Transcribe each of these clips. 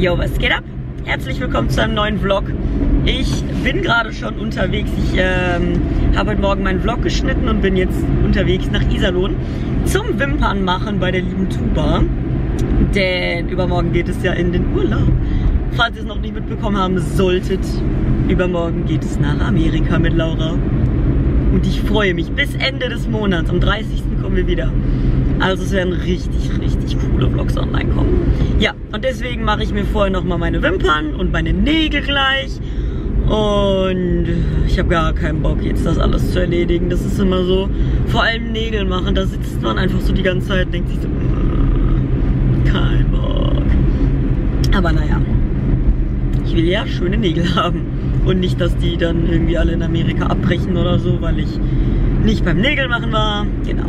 Yo, was geht ab? Herzlich willkommen zu einem neuen Vlog. Ich bin gerade schon unterwegs. Ich habe heute Morgen meinen Vlog geschnitten und bin jetzt unterwegs nach Iserlohn zum Wimpernmachen bei der lieben Tuba. Denn übermorgen geht es ja in den Urlaub. Falls ihr es noch nicht mitbekommen haben solltet, übermorgen geht es nach Amerika mit Laura. Und ich freue mich. Bis Ende des Monats, am 30. kommen wir wieder. Also es werden richtig, richtig coole Vlogs online kommen. Ja, und deswegen mache ich mir vorher nochmal meine Wimpern und meine Nägel gleich. Und ich habe gar keinen Bock, jetzt das alles zu erledigen. Das ist immer so, vor allem Nägel machen, da sitzt man einfach so die ganze Zeit und denkt sich so, kein Bock. Aber naja, ich will ja schöne Nägel haben. Und nicht, dass die dann irgendwie alle in Amerika abbrechen oder so, weil ich nicht beim Nägel machen war. Genau.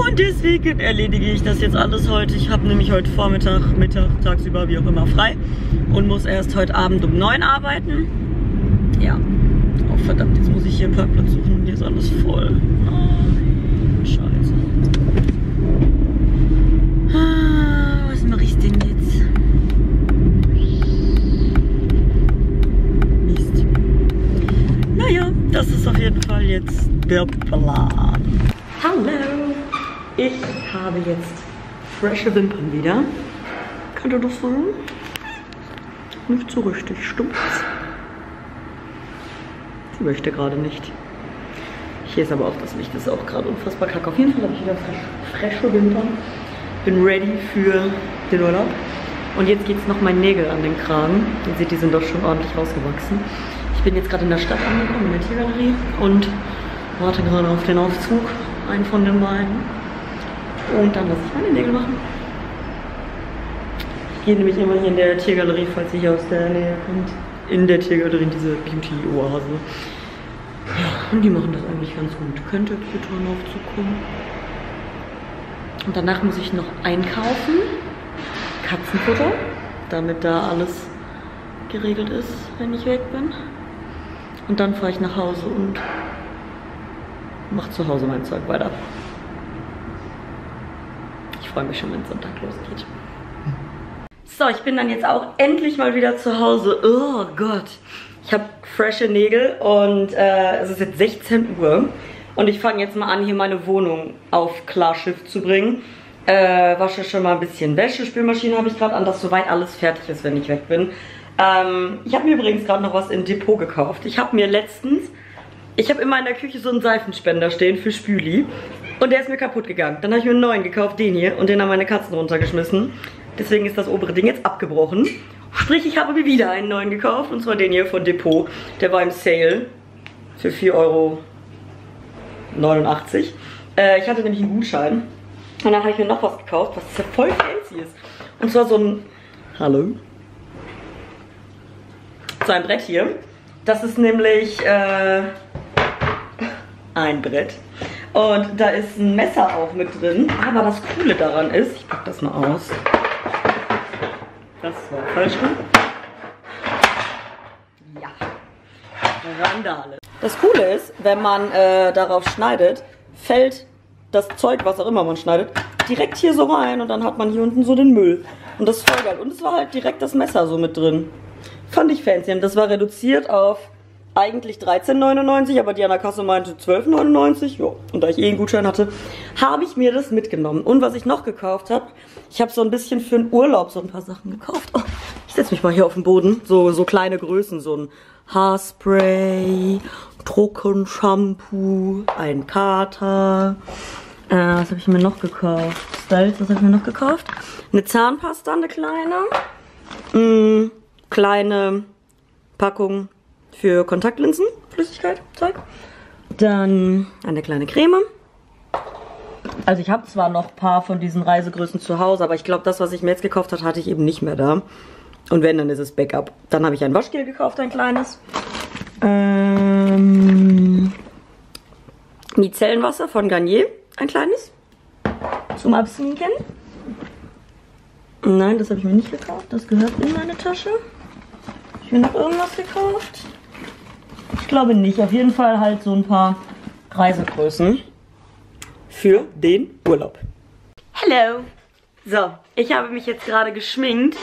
Und deswegen erledige ich das jetzt alles heute. Ich habe nämlich heute Vormittag, Mittag, tagsüber, wie auch immer, frei. Und muss erst heute Abend um 9 arbeiten. Ja. Oh verdammt, jetzt muss ich hier einen Parkplatz suchen. Hier ist alles voll. Oh, scheiße. Ah, was mache ich denn jetzt? Mist. Naja, das ist auf jeden Fall jetzt der Plan. Hallo! Ich habe jetzt frische Wimpern wieder. Könnt ihr das sehen? Nicht so richtig stumpf. Sie möchte gerade nicht. Hier ist aber auch das Licht, das ist auch gerade unfassbar kacke. Auf jeden Fall habe ich wieder frische Wimpern. Bin ready für den Urlaub. Und jetzt geht es noch meinen Nägel an den Kragen. Ihr seht, die sind doch schon ordentlich rausgewachsen. Ich bin jetzt gerade in der Stadt angekommen, in der Tiergalerie. Und warte gerade auf den Aufzug, einen von den beiden. Und dann lasse ich meine Nägel machen. Ich gehe nämlich immer hier in der Tiergalerie, falls ihr hier aus der Nähe kommt. In der Tiergalerie diese Beauty-Oase. Ja, und die machen das eigentlich ganz gut. Könnte bitte noch zukommen. Und danach muss ich noch einkaufen. Katzenfutter, damit da alles geregelt ist, wenn ich weg bin. Und dann fahre ich nach Hause und mache zu Hause mein Zeug weiter. Ich freue mich schon, wenn es Sonntag losgeht. So, ich bin dann jetzt auch endlich mal wieder zu Hause. Oh Gott. Ich habe frische Nägel und es ist jetzt 16 Uhr. Und ich fange jetzt mal an, hier meine Wohnung auf Klarschiff zu bringen. Wasche schon mal ein bisschen Wäsche. Spülmaschine habe ich gerade an, dass soweit alles fertig ist, wenn ich weg bin. Ich habe mir übrigens gerade noch was in Depot gekauft. Ich habe mir letztens... Ich habe immer in der Küche so einen Seifenspender stehen für Spüli. Und der ist mir kaputt gegangen. Dann habe ich mir einen neuen gekauft, den hier. Und den haben meine Katzen runtergeschmissen. Deswegen ist das obere Ding jetzt abgebrochen. Sprich, ich habe mir wieder einen neuen gekauft. Und zwar den hier von Depot. Der war im Sale für 4,89 €. Ich hatte nämlich einen Gutschein. Und dann habe ich mir noch was gekauft, was ja voll fancy ist. Und zwar so ein... Hallo? So ein Brett hier. Das ist nämlich... ein Brett. Und da ist ein Messer auch mit drin. Aber das Coole daran ist, ich pack das mal aus. Das war falsch rum. Ja. Randale. Das Coole ist, wenn man darauf schneidet, fällt das Zeug, was auch immer man schneidet, direkt hier so rein und dann hat man hier unten so den Müll. Und das ist voll geil. Und es war halt direkt das Messer so mit drin. Fand ich fancy. Und das war reduziert auf eigentlich 13,99 €, aber die an der Kasse meinte 12,99 €. Jo. Und da ich eh einen Gutschein hatte, habe ich mir das mitgenommen. Und was ich noch gekauft habe, ich habe so ein bisschen für den Urlaub so ein paar Sachen gekauft. Oh, ich setze mich mal hier auf den Boden. So kleine Größen, so ein Haarspray, Trockenshampoo, ein Kater. Was habe ich mir noch gekauft? Styles, was habe ich mir noch gekauft? Eine Zahnpasta, eine kleine. Kleine Packung. Für Kontaktlinsen, Flüssigkeit, Zeug. Dann eine kleine Creme. Also ich habe zwar noch ein paar von diesen Reisegrößen zu Hause, aber ich glaube, das, was ich mir jetzt gekauft habe, hatte ich eben nicht mehr da. Und wenn, dann ist es Backup. Dann habe ich ein Waschgel gekauft, ein kleines. Micellenwasser von Garnier, ein kleines. Zum Absneaken. Nein, das habe ich mir nicht gekauft. Das gehört in meine Tasche. Ich habe noch irgendwas gekauft. Ich glaube nicht. Auf jeden Fall halt so ein paar Reisegrößen für den Urlaub. Hello. So, ich habe mich jetzt gerade geschminkt.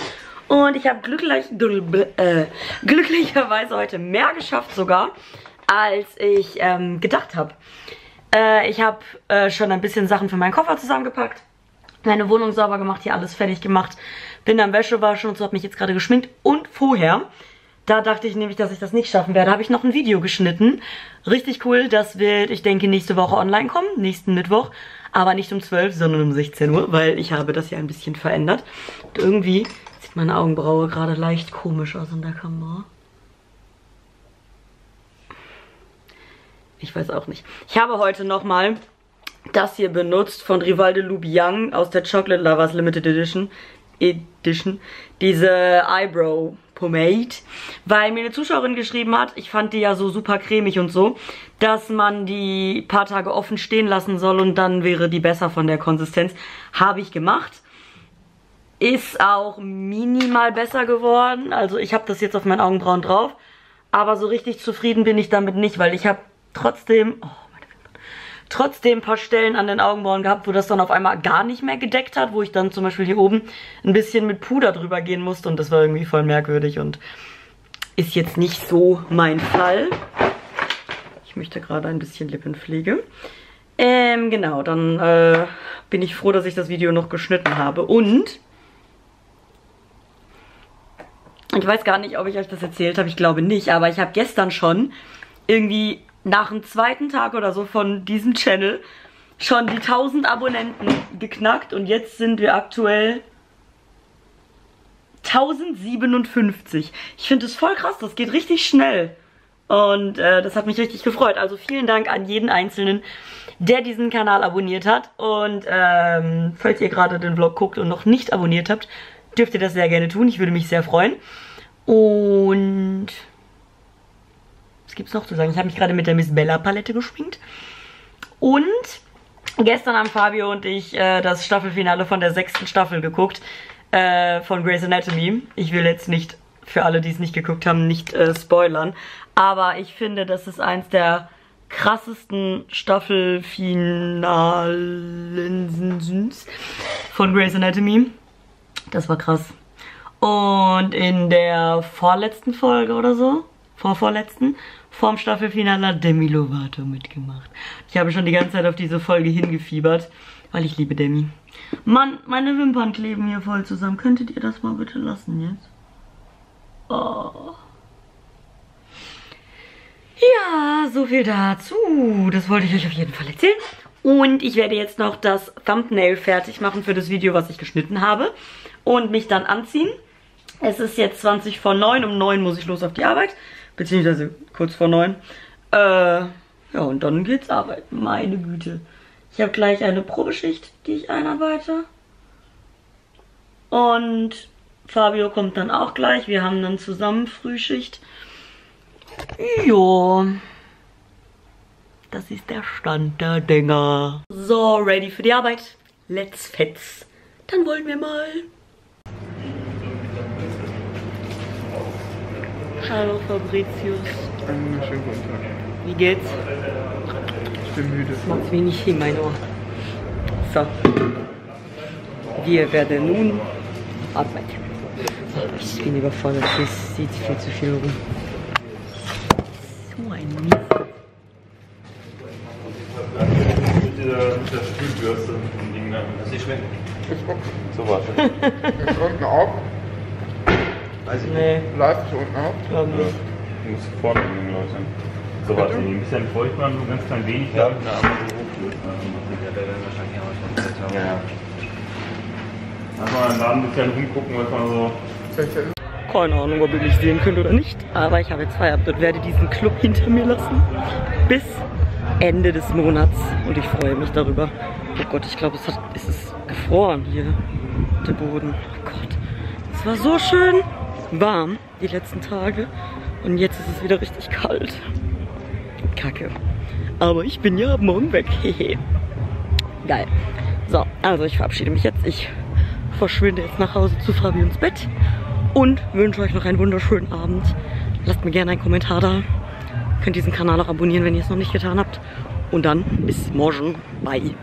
Und ich habe glücklicherweise heute mehr geschafft sogar, als ich gedacht habe. Ich habe schon ein bisschen Sachen für meinen Koffer zusammengepackt, meine Wohnung sauber gemacht, hier alles fertig gemacht, bin dann Wäsche waschen und so, habe mich jetzt gerade geschminkt. Und vorher, da dachte ich nämlich, dass ich das nicht schaffen werde, habe ich noch ein Video geschnitten. Richtig cool, das wird, ich denke, nächste Woche online kommen, nächsten Mittwoch. Aber nicht um 12, sondern um 16 Uhr, weil ich habe das hier ein bisschen verändert. Und irgendwie sieht meine Augenbraue gerade leicht komisch aus in der Kamera. Ich weiß auch nicht. Ich habe heute nochmal das hier benutzt von Rival de Loup Young aus der Chocolate Lovers Limited Edition. Diese Eyebrow Pomade, weil mir eine Zuschauerin geschrieben hat, ich fand die ja so super cremig und so, dass man die paar Tage offen stehen lassen soll und dann wäre die besser von der Konsistenz. Habe ich gemacht. Ist auch minimal besser geworden. Also ich habe das jetzt auf meinen Augenbrauen drauf, aber so richtig zufrieden bin ich damit nicht, weil ich habe trotzdem, trotzdem ein paar Stellen an den Augenbrauen gehabt, wo das dann auf einmal gar nicht mehr gedeckt hat, wo ich dann zum Beispiel hier oben ein bisschen mit Puder drüber gehen musste und das war irgendwie voll merkwürdig und ist jetzt nicht so mein Fall. Ich möchte gerade ein bisschen Lippenpflege. Genau, dann bin ich froh, dass ich das Video noch geschnitten habe und ich weiß gar nicht, ob ich euch das erzählt habe, ich glaube nicht, aber ich habe gestern schon irgendwie nach dem zweiten Tag oder so von diesem Channel schon die 1000 Abonnenten geknackt. Und jetzt sind wir aktuell 1057. Ich finde es voll krass, das geht richtig schnell. Und das hat mich richtig gefreut. Also vielen Dank an jeden Einzelnen, der diesen Kanal abonniert hat. Und falls ihr gerade den Vlog guckt und noch nicht abonniert habt, dürft ihr das sehr gerne tun. Ich würde mich sehr freuen. Und was gibt es noch zu sagen? Ich habe mich gerade mit der Miss Bella Palette geschminkt. Und gestern haben Fabio und ich das Staffelfinale von der 6. Staffel geguckt. Von Grey's Anatomy. Ich will jetzt nicht, für alle, die es nicht geguckt haben, nicht spoilern. Aber ich finde, das ist eins der krassesten Staffelfinalen von Grey's Anatomy. Das war krass. Und in der vorletzten Folge oder so, vorvorletzten, vorm Staffelfinale hat Demi Lovato mitgemacht. Ich habe schon die ganze Zeit auf diese Folge hingefiebert, weil ich liebe Demi. Mann, meine Wimpern kleben hier voll zusammen. Könntet ihr das mal bitte lassen jetzt? Oh. Ja, so viel dazu. Das wollte ich euch auf jeden Fall erzählen. Und ich werde jetzt noch das Thumbnail fertig machen für das Video, was ich geschnitten habe. Und mich dann anziehen. Es ist jetzt 20 vor 9. Um 9 muss ich los auf die Arbeit. Beziehungsweise kurz vor 9. Ja, und dann geht's arbeiten. Meine Güte. Ich habe gleich eine Probeschicht, die ich einarbeite. Und Fabio kommt dann auch gleich. Wir haben dann zusammen Frühschicht. Jo. Das ist der Stand der Dinger. So, ready für die Arbeit. Let's fetz. Dann wollen wir mal. Hallo Fabricius. Einen schönen guten Tag. Wie geht's? Ich bin müde. Das macht's wenig in mein Ohr. So. Wir werden nun arbeiten. Ich bin überfordert. Es sieht viel zu viel rum. So ein Mist. Mit der Spülbürste und Ding, dass sie schmecken. So war's. Ist unten auf? Also nee. Läuft es unten auf? Glaube nicht. Ja. Muss vorne liegen, Leute. So was, ein bisschen feucht machen, nur ganz klein wenig. Ja, na, aber so hoch. Ja, werden wahrscheinlich auch schon. Ja. Lass mal im Laden ein bisschen rumgucken, was man so. Keine Ahnung, ob ihr mich sehen könnt oder nicht. Aber ich habe jetzt Feierabend und werde diesen Club hinter mir lassen. Bis Ende des Monats. Und ich freue mich darüber. Oh Gott, ich glaube, es ist gefroren hier. Der Boden. Oh Gott. Es war so schön warm die letzten Tage und jetzt ist es wieder richtig kalt. Kacke. Aber ich bin ja morgen weg. Geil. So, also ich verabschiede mich jetzt. Ich verschwinde jetzt nach Hause zu Fabio ins Bett und wünsche euch noch einen wunderschönen Abend. Lasst mir gerne einen Kommentar da. Könnt diesen Kanal auch abonnieren, wenn ihr es noch nicht getan habt. Und dann bis morgen. Bye.